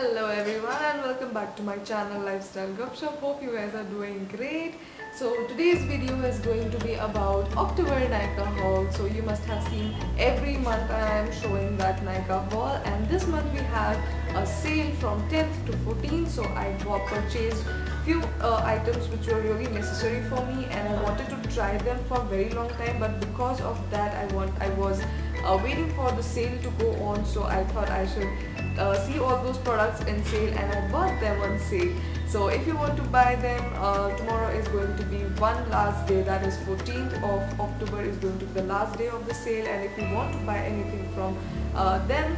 Hello everyone and welcome back to my channel Lifestyle Gupshup. Hope you guys are doing great. So today's video is going to be about October Nykaa haul. So you must have seen every month I am showing that Nykaa haul, and this month we have a sale from 10th to 14th. So I purchased few items which were really necessary for me, and I wanted to try them for a very long time, but because of that I was waiting for the sale to go on, so I thought I should see all those products in sale, and I bought them on sale. So if you want to buy them, tomorrow is going to be one last day, that is 14th of October is going to be the last day of the sale, and if you want to buy anything from them,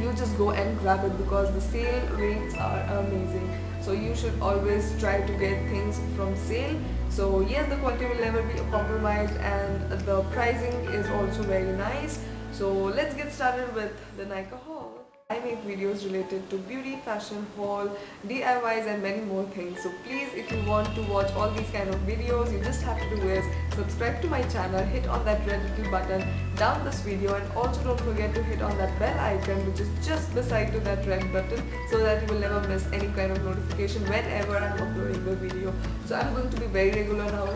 you just go and grab it because the sale rates are amazing. So you should always try to get things from sale. So yes, the quality will never be compromised and the pricing is also very nice. So let's get started with the Nykaa haul. I make videos related to beauty, fashion, haul, DIYs and many more things. So please, if you want to watch all these kind of videos, you just have to do is subscribe to my channel, hit on that red little button down this video, and also don't forget to hit on that bell icon which is just beside to that red button, so that you will never miss any kind of notification whenever I'm uploading the video. So I'm going to be very regular now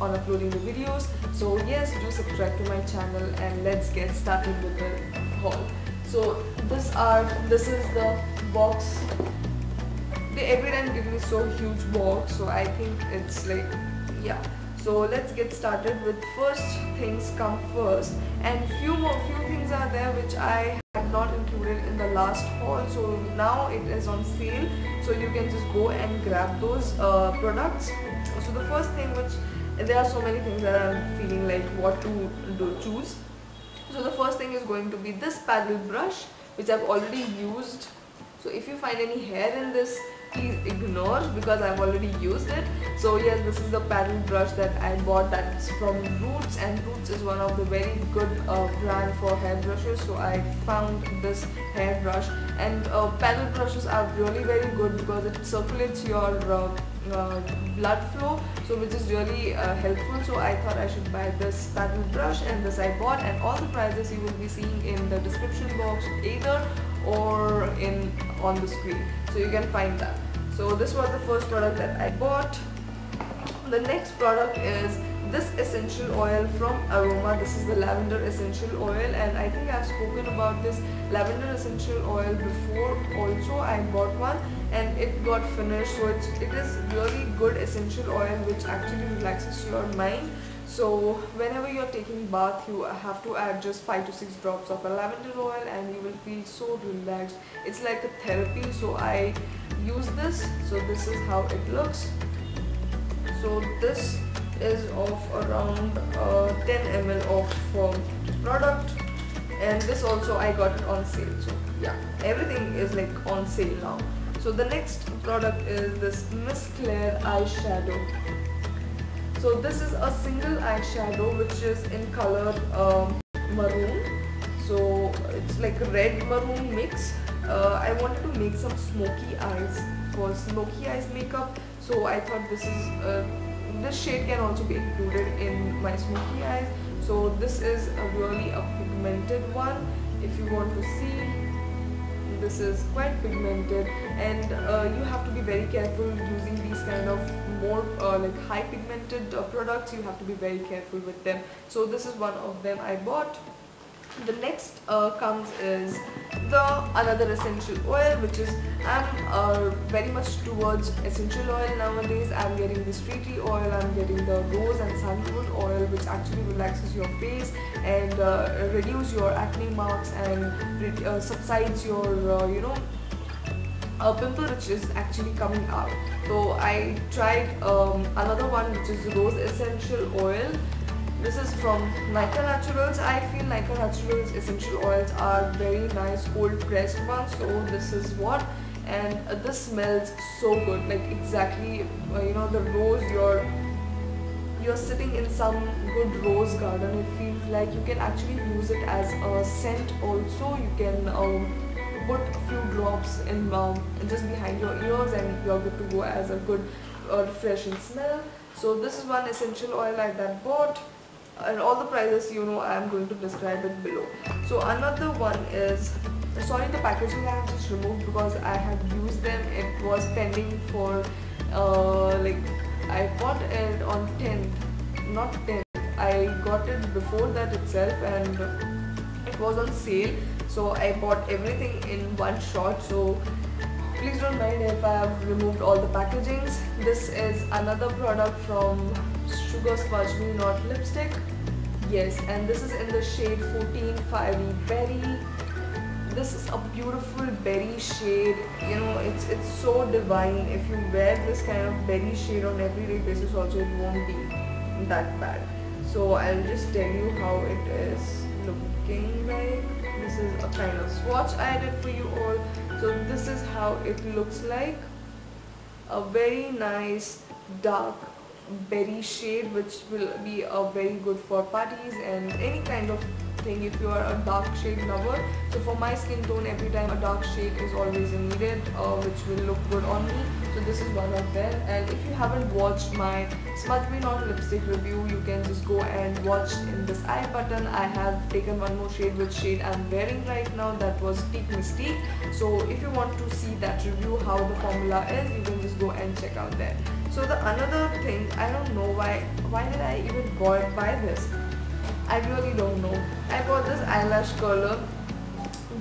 on uploading the videos. So yes, do subscribe to my channel and let's get started with the haul. So this is the box. They every time give me so huge box, so I think it's like, yeah. So let's get started with first things come first, and few things are there which I had not included in the last haul. So now it is on sale, so you can just go and grab those products. So the first thing, which there are so many things that I'm feeling like what to choose. So the first thing is going to be this paddle brush, which I've already used. So if you find any hair in this, please ignore because I've already used it. So yes, this is the paddle brush that I bought, that's from Roots, and Roots is one of the very good brand for hair brushes. So I found this hair brush, and paddle brushes are really very good because it circulates your blood flow, so which is really helpful. So I thought I should buy this paddle brush, and this I bought, and all the prices you will be seeing in the description box either or on the screen, so you can find that. So this was the first product that I bought. The next product is this essential oil from Aroma. This is the lavender essential oil, and I think I've spoken about this lavender essential oil before also. I bought one and it got finished, so it is really good essential oil which actually relaxes your mind. So whenever you're taking bath, you have to add just 5 to 6 drops of a lavender oil and you will feel so relaxed. It's like a therapy, so I use this. So this is how it looks. So this is of around 10 ml of product, and this also I got it on sale. So yeah, everything is like on sale now. So the next product is this Miss Claire eyeshadow. So this is a single eyeshadow which is in color maroon. So it's like a red maroon mix. I wanted to make some smoky eyes for smoky eyes makeup, so I thought this is this shade can also be included in my smoky eyes. So this is a really a pigmented one. If you want to see, this is quite pigmented, and you have to be very careful using these kind of more like high pigmented products. You have to be very careful with them. So this is one of them I bought. The next comes is another essential oil, which is I'm very much towards essential oil nowadays. I'm getting this tea tree oil, I'm getting the rose and sandalwood oil, which actually relaxes your face and reduces your acne marks and subsides your you know, a pimple which is actually coming out. So I tried another one which is rose essential oil. This is from Nykaa Naturals. I feel Nykaa Naturals essential oils are very nice cold pressed ones. So this is what, and this smells so good, like exactly you know, the rose. You're sitting in some good rose garden. It feels like you can actually use it as a scent also. You can put a few drops in just behind your ears, and you're good to go as a good refreshing smell. So this is one essential oil like that bought, and all the prices, you know, I am going to describe it below. So another one is Sorry, the packaging I have just removed because I have used them. It was pending for I bought it on 10th, not 10th. I got it before that itself and it was on sale. So I bought everything in one shot. So please don't mind if I have removed all the packagings. This is another product from Sugar Smudge Me Not lipstick. Yes, and this is in the shade 14 Fiery Berry. This is a beautiful berry shade. You know, it's so divine. If you wear this kind of berry shade on everyday basis also, it won't be that bad. So I'll just tell you how it is looking like. This is a kind of swatch I did for you all. So this is how it looks like. A very nice dark berry shade, which will be very good for parties and any kind of thing if you are a dark shade lover. So for my skin tone, every time a dark shade is always needed, which will look good on me. So this is one of them. And if you haven't watched my Smudge Me Not lipstick review, you can just go and watch in this eye button. I have taken one more shade, which shade I'm wearing right now, that was Deep Mystique. So if you want to see that review, how the formula is, you can just go and check out there. So the another thing, I don't know why did I even buy this? I really don't know. I bought this eyelash curler,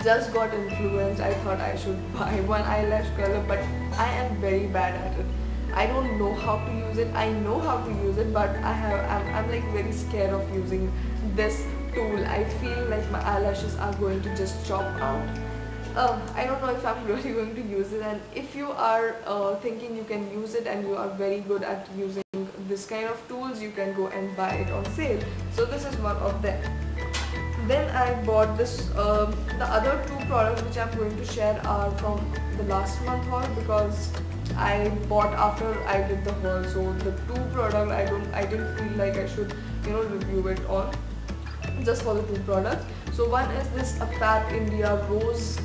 just got influenced. I thought I should buy one eyelash curler, but I am very bad at it. I don't know how to use it. I know how to use it, but I'm like very scared of using this tool. I feel like my eyelashes are going to just chop out. I don't know if I'm really going to use it. And if you are thinking you can use it and you are very good at using this kind of tools, you can go and buy it on sale. So this is one of them. Then I bought this, the other two products which I'm going to share are from the last month haul, because I bought after I did the haul. So the two products I didn't feel like I should, you know, review it on, just for the two products. So one is this Fabindia Rose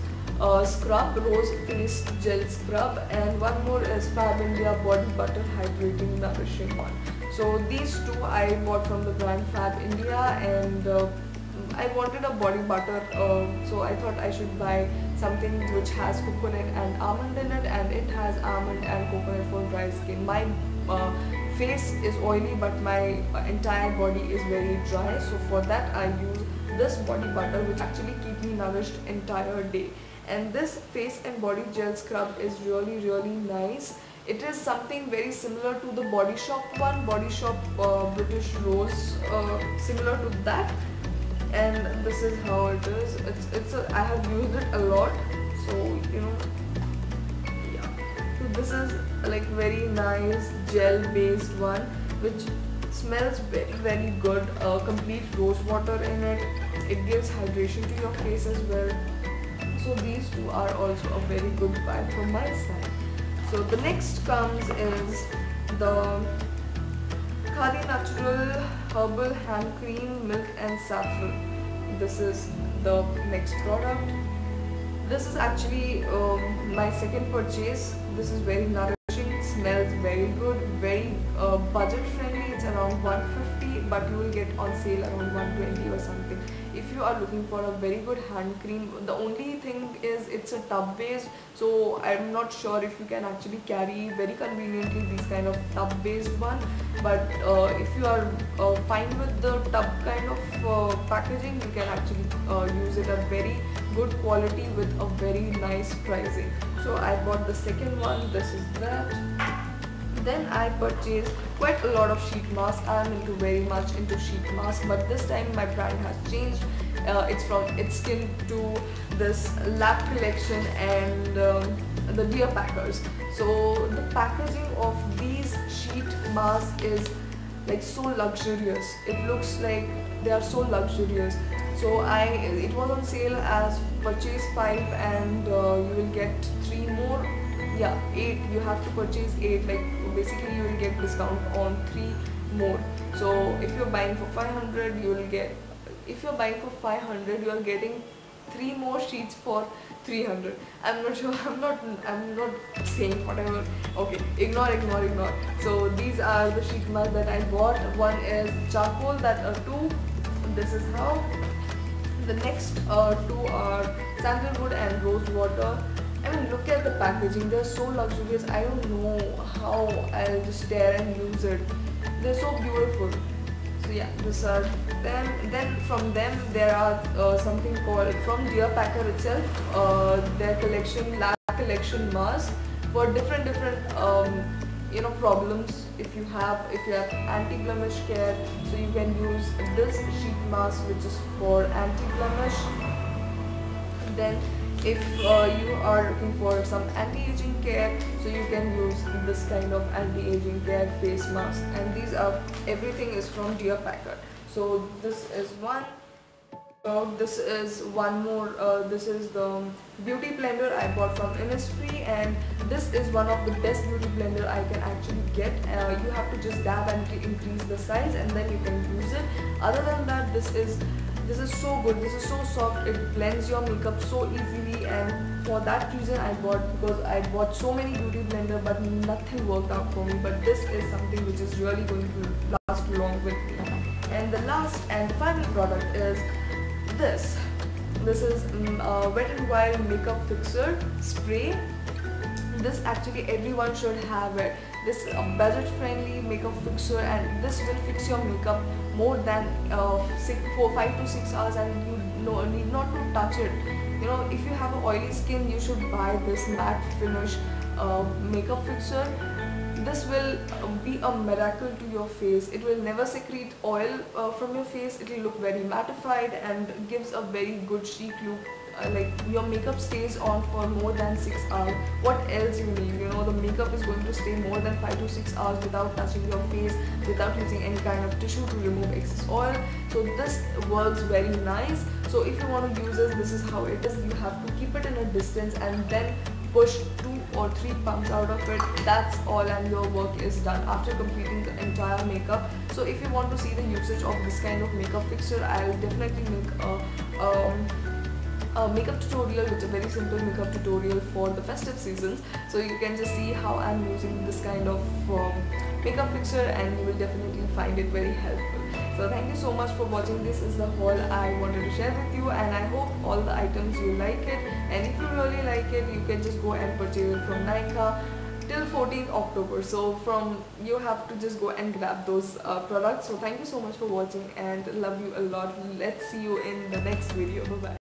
scrub, rose face gel scrub, and one more is Fabindia Body Butter Hydrating Nourishing one. So these two I bought from the brand Fabindia, and I wanted a body butter, so I thought I should buy something which has coconut and almond in it, and it has almond and coconut for dry skin. My face is oily, but my entire body is very dry, so for that I use this body butter, which actually keeps me nourished entire day. And this face and body gel scrub is really nice. It is something very similar to the Body Shop one, Body Shop British Rose, similar to that. And this is how it is. I have used it a lot, so you know, yeah. So this is like very nice gel based one, which smells very good. Complete rose water in it. It gives hydration to your face as well. So these two are also a very good buy from my side. So the next comes is the Khadi Natural Herbal Hand Cream, Milk and Saffron. This is the next product. This is actually my second purchase. This is very nourishing, smells very good, very budget friendly. It's around 150, but you will get on sale around 120 or something. If you are looking for a very good hand cream, the only thing is it's a tub based, so I'm not sure if you can actually carry very conveniently these kind of tub based one. But if you are fine with the tub kind of packaging, you can actually use it a very good quality with a very nice pricing. So I bought the second one. This is that. Then I purchased quite a lot of sheet mask. I am very much into sheet mask, but this time my brand has changed. It's from It's Skin to this Lab Collection and the Dear Packers. So the packaging of these sheet masks is like so luxurious. It looks like they are so luxurious. So it was on sale as purchase 5 and you will get 3 more. Yeah, 8. You have to purchase 8. Like basically, you will get discount on 3 more. So if you're buying for 500, you will get. If you're buying for 500, you are getting 3 more sheets for 300. I'm not sure. I'm not saying whatever. Okay, ignore. So these are the sheet masks that I bought. One is charcoal. That are 2. This is how. The next 2 are sandalwood and rose water. I mean, look at the packaging, they're so luxurious. I don't know how I'll just tear and use it. They're so beautiful. So yeah, these are them. Then from them there are something called, from Dear Packer itself, their collection, lab collection mask for different you know, problems. If you have anti-blemish care, so you can use this sheet mask which is for anti-blemish. Then if you are looking for some anti-aging care, so you can use this kind of anti-aging care face mask. And these are, everything is from Dear Packer. So this is one. This is one more. This is the beauty blender I bought from Innisfree, and this is one of the best beauty blender I can actually get. You have to just dab and increase the size, and then you can use it. Other than that, this is so good. This is so soft. It blends your makeup so easily, and for that reason I bought, because I bought so many beauty blender but nothing worked out for me. But this is something which is really going to last long with me. And the last and final product is this is Wet n Wild makeup fixer spray. This actually everyone should have it. This is a budget friendly makeup fixer, and this will fix your makeup more than 5 to 6 hours, and you need not to touch it. You know, if you have an oily skin, you should buy this matte finish makeup fixer. This will be a miracle to your face. It will never secrete oil from your face. It will look very mattified and gives a very good chic look. Like, your makeup stays on for more than 6 hours. What else you need? You know, the makeup is going to stay more than 5 to 6 hours without touching your face, without using any kind of tissue to remove excess oil. So this works very nice. So if you want to use this, this is how it is. You have to keep it in a distance and then push 2 or 3 pumps out of it. That's all, and your work is done after completing the entire makeup. So if you want to see the usage of this kind of makeup fixture, I'll definitely make a makeup tutorial, which is a very simple makeup tutorial for the festive seasons. So you can just see how I'm using this kind of makeup fixture, and you will definitely find it very helpful. So thank you so much for watching. This is the haul I wanted to share with you, and I hope all the items you like it. And if you really like it, you can just go and purchase it from Nykaa till 14th October. So you have to just go and grab those products. So thank you so much for watching, and love you a lot. Let's see you in the next video. Bye bye.